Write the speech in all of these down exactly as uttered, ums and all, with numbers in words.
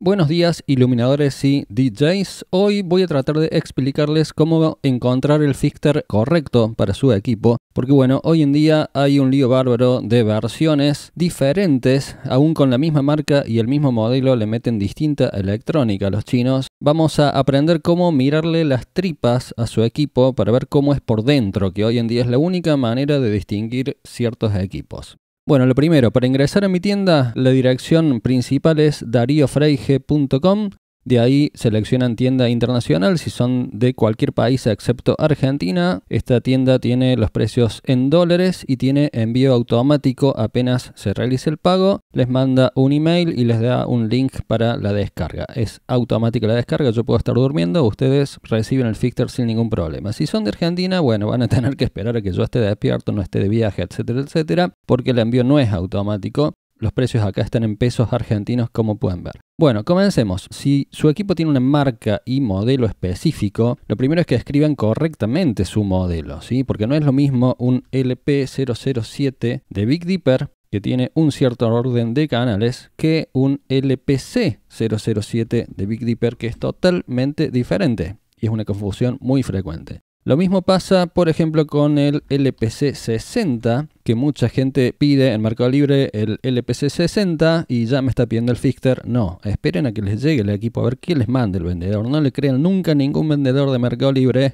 Buenos días, iluminadores y D Js. Hoy voy a tratar de explicarles cómo encontrar el fixture correcto para su equipo, porque bueno, hoy en día hay un lío bárbaro de versiones diferentes, aún con la misma marca y el mismo modelo le meten distinta electrónica a los chinos. Vamos a aprender cómo mirarle las tripas a su equipo para ver cómo es por dentro, que hoy en día es la única manera de distinguir ciertos equipos. Bueno, lo primero, para ingresar a mi tienda, la dirección principal es dario freije punto com. De ahí seleccionan tienda internacional, si son de cualquier país excepto Argentina. Esta tienda tiene los precios en dólares y tiene envío automático apenas se realice el pago. Les manda un email y les da un link para la descarga. Es automática la descarga, yo puedo estar durmiendo, ustedes reciben el fixture sin ningún problema. Si son de Argentina, bueno, van a tener que esperar a que yo esté despierto, no esté de viaje, etcétera, etcétera, porque el envío no es automático. Los precios acá están en pesos argentinos, como pueden ver. Bueno, comencemos. Si su equipo tiene una marca y modelo específico, lo primero es que escriban correctamente su modelo, ¿sí? Porque no es lo mismo un L P cero cero siete de Big Dipper, que tiene un cierto orden de canales, que un L P C cero cero siete de Big Dipper, que es totalmente diferente y es una confusión muy frecuente. Lo mismo pasa, por ejemplo, con el L P C sesenta, que mucha gente pide en Mercado Libre el L P C sesenta y ya me está pidiendo el fixture. No, esperen a que les llegue el equipo, a ver qué les manda el vendedor. No le crean nunca a ningún vendedor de Mercado Libre,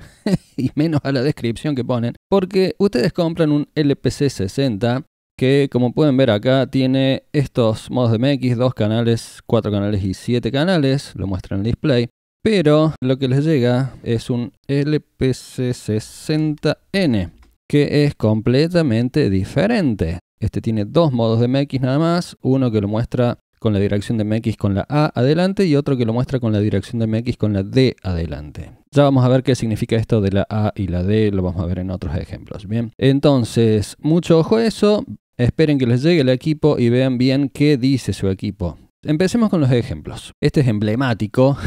y menos a la descripción que ponen, porque ustedes compran un L P C sesenta, que como pueden ver acá tiene estos modos de D M X, dos canales, cuatro canales y siete canales, lo muestra en el display. Pero lo que les llega es un L P C sesenta N, que es completamente diferente. Este tiene dos modos de D M X nada más, uno que lo muestra con la dirección de D M X con la A adelante y otro que lo muestra con la dirección de D M X con la D adelante. Ya vamos a ver qué significa esto de la A y la D, lo vamos a ver en otros ejemplos. Bien, entonces, mucho ojo a eso, esperen que les llegue el equipo y vean bien qué dice su equipo. Empecemos con los ejemplos. Este es emblemático.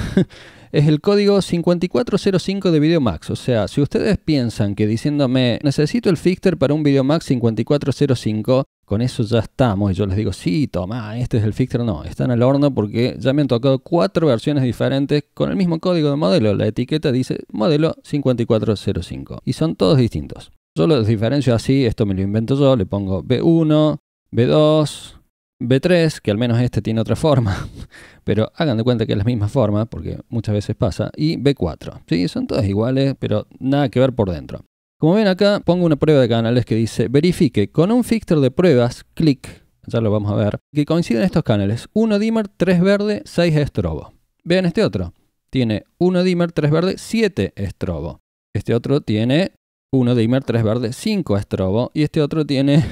Es el código cincuenta y cuatro cero cinco de VideoMax. O sea, si ustedes piensan que diciéndome necesito el fixture para un VideoMax cincuenta y cuatro cero cinco, con eso ya estamos. Y yo les digo, sí, toma, este es el fixture. No, están al horno porque ya me han tocado cuatro versiones diferentes con el mismo código de modelo. La etiqueta dice modelo cincuenta y cuatro cero cinco. Y son todos distintos. Yo los diferencio así, esto me lo invento yo. Le pongo B uno, B dos... B tres, que al menos este tiene otra forma, pero hagan de cuenta que es la misma forma, porque muchas veces pasa, y B cuatro. Sí, son todas iguales, pero nada que ver por dentro. Como ven acá, pongo una prueba de canales que dice, verifique con un fixture de pruebas, clic, ya lo vamos a ver, que coinciden estos canales, uno dimmer, tres verde, seis estrobo. Vean este otro, tiene uno dimmer, tres verde, siete estrobo. Este otro tiene uno dimmer, tres verde, cinco estrobo, y este otro tiene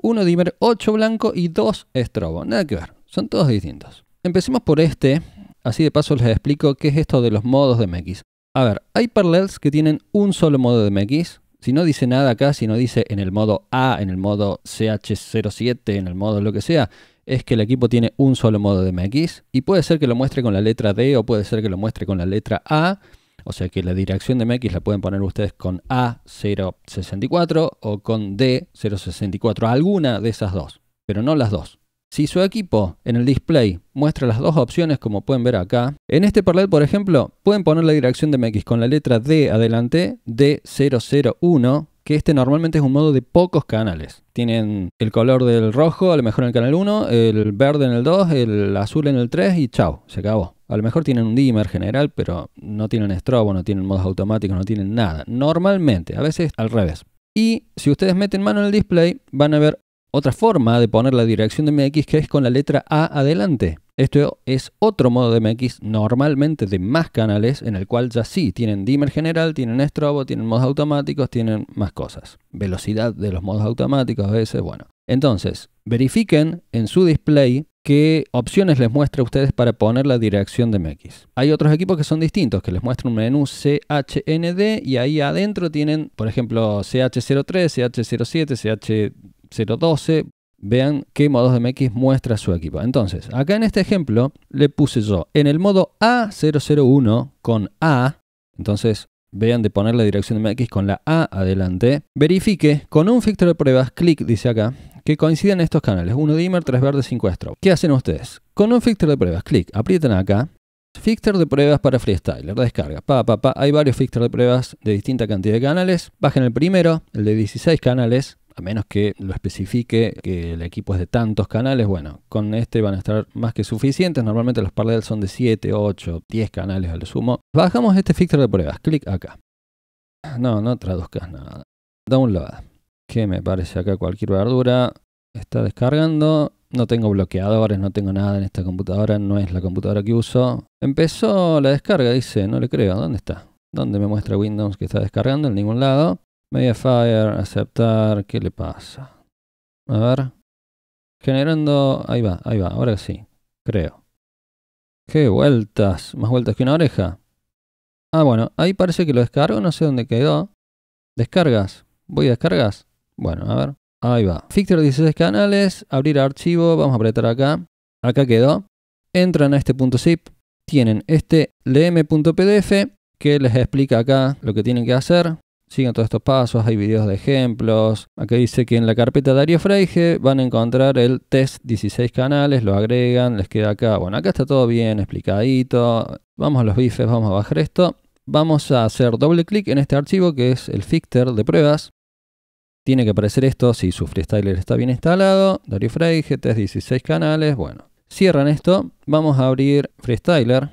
uno dimmer, ocho blanco y dos estrobo. Nada que ver, son todos distintos. Empecemos por este, así de paso les explico qué es esto de los modos de D M X. A ver, hay Par Led que tienen un solo modo de D M X. Si no dice nada acá, si no dice en el modo A, en el modo C H cero siete, en el modo lo que sea, es que el equipo tiene un solo modo de D M X. Y puede ser que lo muestre con la letra D o puede ser que lo muestre con la letra A. O sea que la dirección de D M X la pueden poner ustedes con A cero sesenta y cuatro o con D cero sesenta y cuatro, alguna de esas dos, pero no las dos. Si su equipo en el display muestra las dos opciones, como pueden ver acá, en este Par Led, por ejemplo, pueden poner la dirección de D M X con la letra D adelante, D cero cero uno, que este normalmente es un modo de pocos canales. Tienen el color del rojo, a lo mejor en el canal uno, el verde en el dos, el azul en el tres y chao, se acabó. A lo mejor tienen un dimmer general, pero no tienen estrobo, no tienen modos automáticos, no tienen nada. Normalmente, a veces al revés. Y si ustedes meten mano en el display, van a ver otra forma de poner la dirección de D M X que es con la letra A adelante. Esto es otro modo de D M X normalmente de más canales en el cual ya sí tienen dimmer general, tienen estrobo, tienen modos automáticos, tienen más cosas. Velocidad de los modos automáticos a veces, bueno. Entonces, verifiquen en su display qué opciones les muestra a ustedes para poner la dirección de D M X. Hay otros equipos que son distintos, que les muestran un menú C H N D y ahí adentro tienen, por ejemplo, C H cero tres, C H cero siete, C H cero doce. Vean qué modos de D M X muestra su equipo. Entonces, acá en este ejemplo le puse yo en el modo A cero cero uno con A, entonces Vean de poner la dirección D M X con la A adelante. Verifique con un filtro de pruebas, clic dice acá, que coincidan estos canales. uno dimmer, tres verdes, cinco strobe. ¿Qué hacen ustedes? Con un filtro de pruebas, clic, aprietan acá. Filtro de pruebas para Freestyler, descarga. Pa, pa, pa. Hay varios filtros de pruebas de distinta cantidad de canales. Bajen el primero, el de dieciséis canales. A menos que lo especifique que el equipo es de tantos canales, bueno, con este van a estar más que suficientes. Normalmente los Par Led son de siete, ocho, diez canales a lo sumo. Bajamos este filtro de pruebas, clic acá. No, no traduzcas nada. Download, que me parece acá cualquier verdura. Está descargando. No tengo bloqueadores, no tengo nada en esta computadora, no es la computadora que uso. Empezó la descarga, dice, no le creo. ¿Dónde está? ¿Dónde me muestra Windows que está descargando? En ningún lado. Mediafire, aceptar, ¿qué le pasa? A ver. Generando, ahí va, ahí va, ahora sí, creo. ¡Qué vueltas! Más vueltas que una oreja. Ah, bueno, ahí parece que lo descargo, no sé dónde quedó. Descargas, voy a descargas. Bueno, a ver, ahí va. Filtro dieciséis canales, abrir archivo, vamos a apretar acá. Acá quedó. Entran a este punto zip, tienen este lm.pdf que les explica acá lo que tienen que hacer. Sigan todos estos pasos, hay videos de ejemplos. Acá dice que en la carpeta Dario Freije van a encontrar el test dieciséis canales, lo agregan, les queda acá. Bueno, acá está todo bien explicadito. Vamos a los bifes, vamos a bajar esto. Vamos a hacer doble clic en este archivo que es el Ficter de pruebas. Tiene que aparecer esto si su Freestyler está bien instalado. Dario Freije, test dieciséis canales. Bueno, cierran esto. Vamos a abrir Freestyler.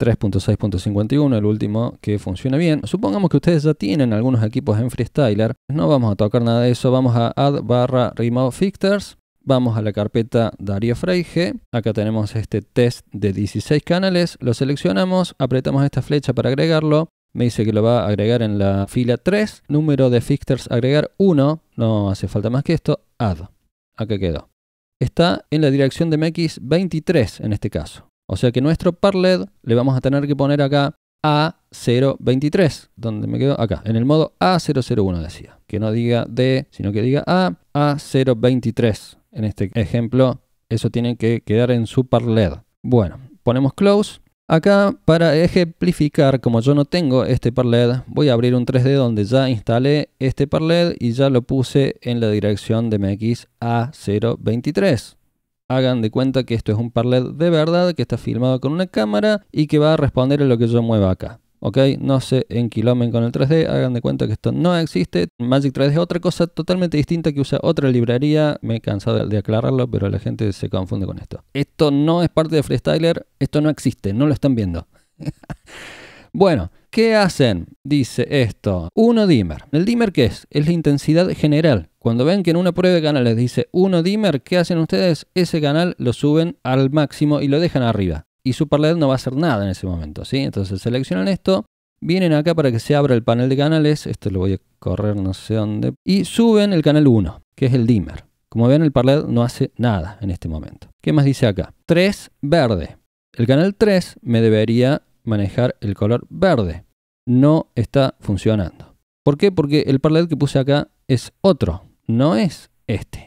tres punto seis punto cincuenta y uno, el último que funciona bien. Supongamos que ustedes ya tienen algunos equipos en Freestyler. No vamos a tocar nada de eso. Vamos a add barra remove filters. Vamos a la carpeta Dario Freije. Acá tenemos este test de dieciséis canales. Lo seleccionamos. Apretamos esta flecha para agregarlo. Me dice que lo va a agregar en la fila tres. Número de filters agregar uno. No hace falta más que esto. Add. Acá quedó. Está en la dirección de D M X veintitrés en este caso. O sea que nuestro Par Led le vamos a tener que poner acá A cero veintitrés. ¿Dónde me quedo? Acá, en el modo A cero cero uno decía. Que no diga D, sino que diga A, A cero veintitrés. En este ejemplo, eso tiene que quedar en su Par Led. Bueno, ponemos close. Acá, para ejemplificar, como yo no tengo este Par Led, voy a abrir un tres D donde ya instalé este Par Led y ya lo puse en la dirección de D M X A cero veintitrés. Hagan de cuenta que esto es un Par Led de verdad, que está filmado con una cámara y que va a responder a lo que yo mueva acá. ¿Ok? No se enquilomen con el tres D, hagan de cuenta que esto no existe. Magic tres D es otra cosa totalmente distinta que usa otra librería. Me he cansado de aclararlo, pero la gente se confunde con esto. Esto no es parte de Freestyler, esto no existe, no lo están viendo. Bueno, ¿qué hacen? Dice esto. uno dimmer. ¿El dimmer qué es? Es la intensidad general. Cuando ven que en una prueba de canales dice uno dimmer, ¿qué hacen ustedes? Ese canal lo suben al máximo y lo dejan arriba. Y su Par Led no va a hacer nada en ese momento, ¿sí? Entonces seleccionan esto, vienen acá para que se abra el panel de canales. Esto lo voy a correr no sé dónde. Y suben el canal uno, que es el dimmer. Como ven, el Par Led no hace nada en este momento. ¿Qué más dice acá? tres verde. El canal tres me debería manejar el color verde. No está funcionando. ¿Por qué? Porque el Par Led que puse acá es otro, no es este.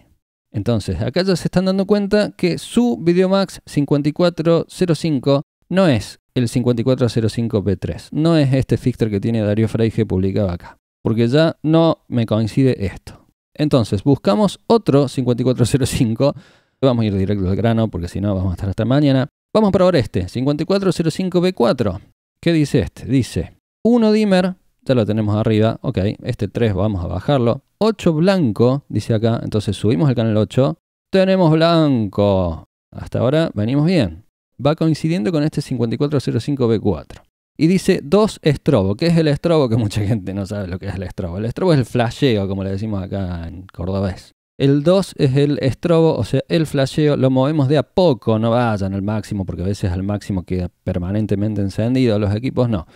Entonces acá ya se están dando cuenta que su VideoMax cincuenta y cuatro cero cinco no es el cincuenta y cuatro cero cinco B tres, no es este fixture que tiene Dario Freije publicado acá, porque ya no me coincide esto. Entonces buscamos otro cincuenta y cuatro cero cinco. Vamos a ir directo al grano porque si no vamos a estar hasta mañana. Vamos a probar este, cincuenta y cuatro cero cinco B cuatro. ¿Qué dice este? Dice uno dimmer, ya lo tenemos arriba, ok, este tres vamos a bajarlo. ocho blanco, dice acá, entonces subimos al canal ocho, tenemos blanco. Hasta ahora venimos bien. Va coincidiendo con este cincuenta y cuatro cero cinco B cuatro. Y dice dos estrobo. ¿Qué es el estrobo? Que mucha gente no sabe lo que es el estrobo. El estrobo es el flasheo, como le decimos acá en cordobés. El dos es el estrobo, o sea, el flasheo. Lo movemos de a poco, no vayan al máximo, porque a veces al máximo queda permanentemente encendido. Los equipos no.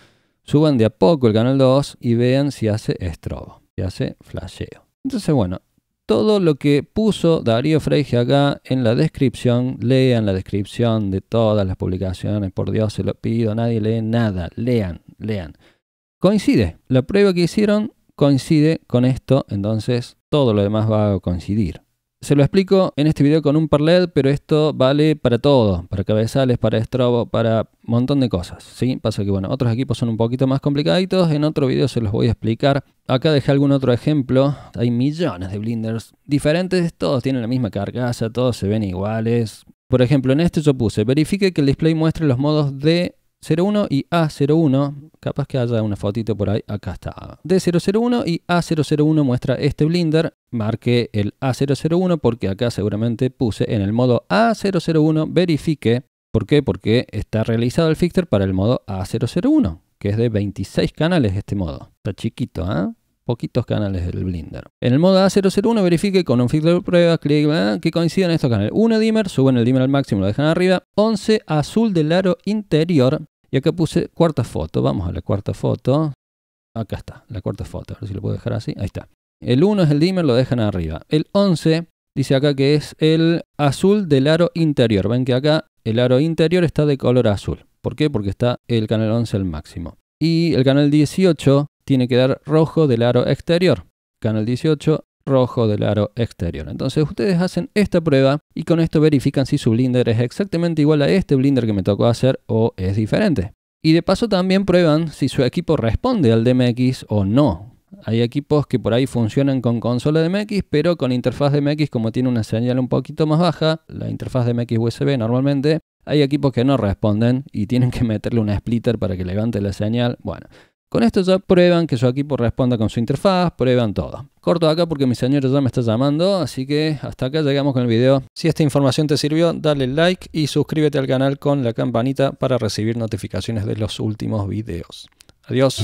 Suban de a poco el canal dos y vean si hace estrobo, si hace flasheo. Entonces, bueno, todo lo que puso Dario Freije acá en la descripción, lean la descripción de todas las publicaciones, por Dios se lo pido, nadie lee nada, lean, lean. Coincide, la prueba que hicieron coincide con esto, entonces todo lo demás va a coincidir. Se lo explico en este video con un par L E D, pero esto vale para todo, para cabezales, para estrobo, para un montón de cosas, ¿sí? Pasa que, bueno, otros equipos son un poquito más complicaditos, en otro video se los voy a explicar. Acá dejé algún otro ejemplo, hay millones de blenders diferentes, todos tienen la misma carcasa, todos se ven iguales. Por ejemplo, en este yo puse, verifique que el display muestre los modos D cero uno y A cero uno, capaz que haya una fotito por ahí, acá está. D cero cero uno y A cero cero uno muestra este blinder, marqué el A cero cero uno porque acá seguramente puse en el modo A cero cero uno verifique. ¿Por qué? Porque está realizado el fixture para el modo A cero cero uno, que es de veintiséis canales este modo. Está chiquito, ¿eh? Poquitos canales del blinder. En el modo A cero cero uno verifique con un filtro de prueba, clic, ¿eh? Que coincidan estos canales. uno dimmer, suben el dimmer al máximo, lo dejan arriba. once azul del aro interior. Y acá puse cuarta foto. Vamos a la cuarta foto. Acá está, la cuarta foto. A ver si lo puedo dejar así. Ahí está. El uno es el dimmer, lo dejan arriba. El once dice acá que es el azul del aro interior. Ven que acá el aro interior está de color azul. ¿Por qué? Porque está el canal once al máximo. Y el canal dieciocho... tiene que dar rojo del aro exterior. Canal dieciocho, rojo del aro exterior. Entonces ustedes hacen esta prueba y con esto verifican si su blinder es exactamente igual a este blinder que me tocó hacer o es diferente. Y de paso también prueban si su equipo responde al D M X o no. Hay equipos que por ahí funcionan con consola D M X, pero con interfaz D M X, como tiene una señal un poquito más baja, la interfaz D M X U S B normalmente, hay equipos que no responden y tienen que meterle una splitter para que levante la señal. Bueno. Con esto ya prueban que su equipo responda con su interfaz, prueban todo. Corto acá porque mi señor ya me está llamando, así que hasta acá llegamos con el video. Si esta información te sirvió, dale like y suscríbete al canal con la campanita para recibir notificaciones de los últimos videos. Adiós.